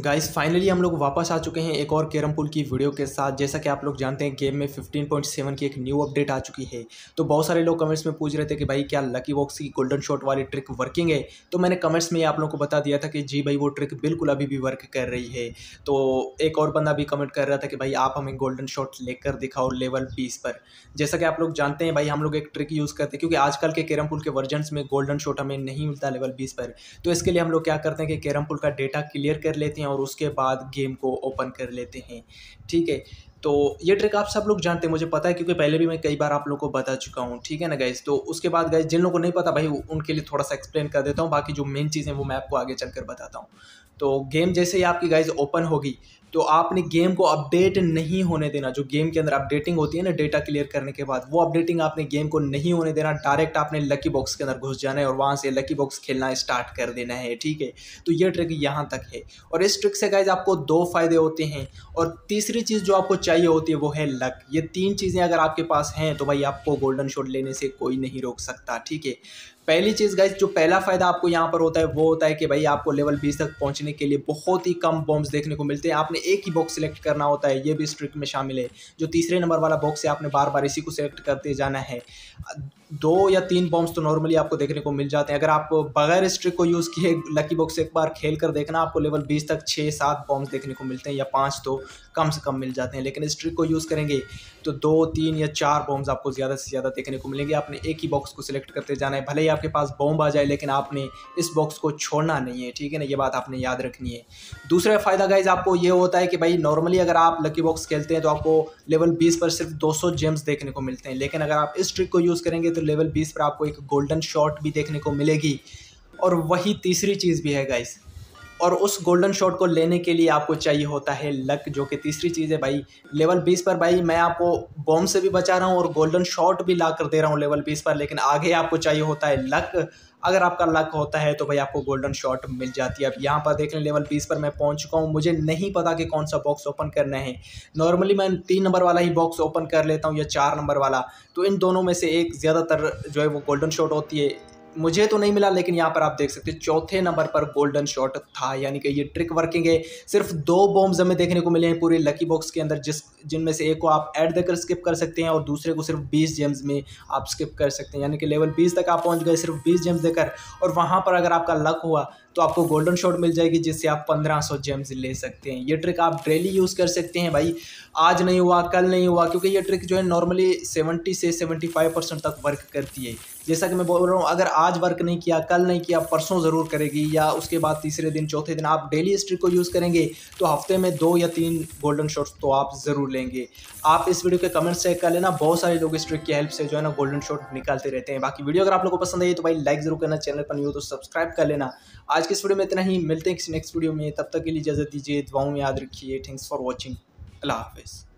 Guys finally हम लोग वापस आ चुके हैं एक और कैरम पूल की वीडियो के साथ। जैसा कि आप लोग जानते हैं गेम में 15.7 की एक न्यू अपडेट आ चुकी है। तो बहुत सारे लोग कमेंट्स में पूछ रहे थे कि भाई क्या लकी बॉक्स की गोल्डन शॉट वाली ट्रिक वर्किंग है। तो मैंने कमेंट्स में आप लोगों को बता दिया था कि जी भाई वो ट्रिक बिल्कुल अभी भी वर्क कर रही है। तो एक और बंदा भी कमेंट कर रहा था कि भाई आप हमें गोल्डन शॉट लेकर दिखाओ लेवल 20 पर। जैसा कि आप लोग जानते हैं भाई हम लोग एक ट्रिक यूज़ करते हैं, क्योंकि आजकल के कैरम पूल के वर्जन्स में गोल्डन शॉट हमें नहीं मिलता लेवल 20 पर। तो इसके लिए हम लोग क्या करते हैं कि कैरम पूल का डेटा क्लियर कर लेते हैं और उसके बाद गेम को ओपन कर लेते हैं। ठीक है, तो ये ट्रिक आप सब लोग जानते हैं, मुझे पता है क्योंकि पहले भी मैं कई बार आप लोगों को बता चुका हूँ। ठीक है ना गाइस। तो उसके बाद गाइस जिन लोगों को नहीं पता भाई उनके लिए थोड़ा सा एक्सप्लेन कर देता हूँ, बाकी जो मेन चीज़ें वो मैं आपको आगे चलकर बताता हूँ। तो गेम जैसे ही आपकी गाइस ओपन होगी तो आपने गेम को अपडेट नहीं होने देना। जो गेम के अंदर अपडेटिंग होती है ना डेटा क्लियर करने के बाद, वो अपडेटिंग आपने गेम को नहीं होने देना। डायरेक्ट आपने लकी बॉक्स के अंदर घुस जाना है और वहाँ से लकी बॉक्स खेलना स्टार्ट कर देना है। ठीक है, तो ये ट्रिक यहाँ तक है। और इस ट्रिक से गाइज आपको दो फायदे होते हैं और तीसरी चीज़ जो आपको चाहिए होती है वो है लक। ये तीन चीज़ें अगर आपके पास हैं तो भाई आपको गोल्डन शॉट लेने से कोई नहीं रोक सकता। ठीक है, पहली चीज़ गाइज जो पहला फ़ायदा आपको यहाँ पर होता है वो होता है कि भाई आपको लेवल 20 तक पहुँचने के लिए बहुत ही कम बॉम्ब्स देखने को मिलते हैं। आपने एक ही बॉक्स सेलेक्ट करना होता है, ये भी इस ट्रिक में शामिल है। जो तीसरे नंबर वाला बॉक्स है आपने बार बार इसी को सेलेक्ट करते जाना है। 2 या 3 बॉम्ब्स तो नॉर्मली आपको देखने को मिल जाते हैं। अगर आप बगैर इस ट्रिक को यूज़ किए लकी बॉक्स एक बार खेल कर देखना, आपको लेवल 20 तक 6-7 बॉम्ब्स देखने को मिलते हैं या 5 तो कम से कम मिल जाते हैं। लेकिन इस ट्रिक को यूज़ करेंगे तो 2, 3 या 4 बॉम्ब्स आपको ज़्यादा से ज़्यादा देखने को मिलेंगे। आपने एक ही बॉक्स को सिलेक्ट करते जाना है, भले ही आपके पास बॉम्ब आ जाए लेकिन आपने इस बॉक्स को छोड़ना नहीं है। ठीक है ना, ये बात आपने याद रखनी है। दूसरा फ़ायदा गाइज आपको ये होता है कि भाई नॉर्मली अगर आप लकी बॉक्स खेलते हैं तो आपको लेवल 20 पर सिर्फ 200 जेम्स देखने को मिलते हैं, लेकिन अगर आप इस ट्रिक को यूज़ करेंगे तो लेवल 20 पर आपको एक गोल्डन शॉट भी देखने को मिलेगी। और वही तीसरी चीज़ भी है गाइज, और उस गोल्डन शॉट को लेने के लिए आपको चाहिए होता है लक, जो कि तीसरी चीज़ है। भाई लेवल 20 पर भाई मैं आपको बॉम्ब से भी बचा रहा हूँ और गोल्डन शॉट भी ला कर दे रहा हूँ लेवल 20 पर, लेकिन आगे आपको चाहिए होता है लक। अगर आपका लक होता है तो भाई आपको गोल्डन शॉट मिल जाती है। अब यहाँ पर देख लें लेवल 20 पर मैं पहुँच चुका हूँ। मुझे नहीं पता कि कौन सा बॉक्स ओपन करना है। नॉर्मली मैं 3 नंबर वाला ही बॉक्स ओपन कर लेता हूँ या 4 नंबर वाला। तो इन दोनों में से एक ज़्यादातर जो है वो गोल्डन शॉट होती है। मुझे तो नहीं मिला, लेकिन यहाँ पर आप देख सकते हैं 4थे नंबर पर गोल्डन शॉट था। यानी कि ये ट्रिक वर्किंग है। सिर्फ 2 बॉम्ब्स हमें देखने को मिले हैं पूरे लकी बॉक्स के अंदर, जिनमें से एक को आप ऐड देकर स्किप कर सकते हैं और दूसरे को सिर्फ 20 जेम्स में आप स्किप कर सकते हैं। यानी कि लेवल 20 तक आप पहुँच गए सिर्फ 20 जेम्स देकर, और वहाँ पर अगर आपका लक हुआ तो आपको गोल्डन शॉट मिल जाएगी जिससे आप 1500 जेम्स ले सकते हैं। ये ट्रिक आप डेली यूज़ कर सकते हैं भाई। आज नहीं हुआ, कल नहीं हुआ, क्योंकि ये ट्रिक जो है नॉर्मली 70 से 75% तक वर्क करती है। जैसा कि मैं बोल रहा हूँ, अगर आज वर्क नहीं किया, कल नहीं किया, परसों ज़रूर करेगी या उसके बाद तीसरे दिन, चौथे दिन। आप डेली इस ट्रिक को यूज़ करेंगे तो हफ्ते में 2 या 3 गोल्डन शॉट्स तो आप ज़रूर लेंगे। आप इस वीडियो के कमेंट चेक कर लेना, बहुत सारे लोग इस ट्रिक की हेल्प से जो है ना गोल्डन शॉट निकालते रहते हैं। बाकी वीडियो अगर आप लोगों को पसंद आई तो भाई लाइक ज़रूर करना, चैनल पर नहीं हो तो सब्सक्राइब कर लेना। आज की इस वीडियो में इतना ही, मिलते हैं किसी नेक्स्ट वीडियो में। तब तक के लिए इजाज़त दीजिए, दुआओं में याद रखिए। थैंक्स फॉर वॉचिंग, अल्लाह हाफिज़।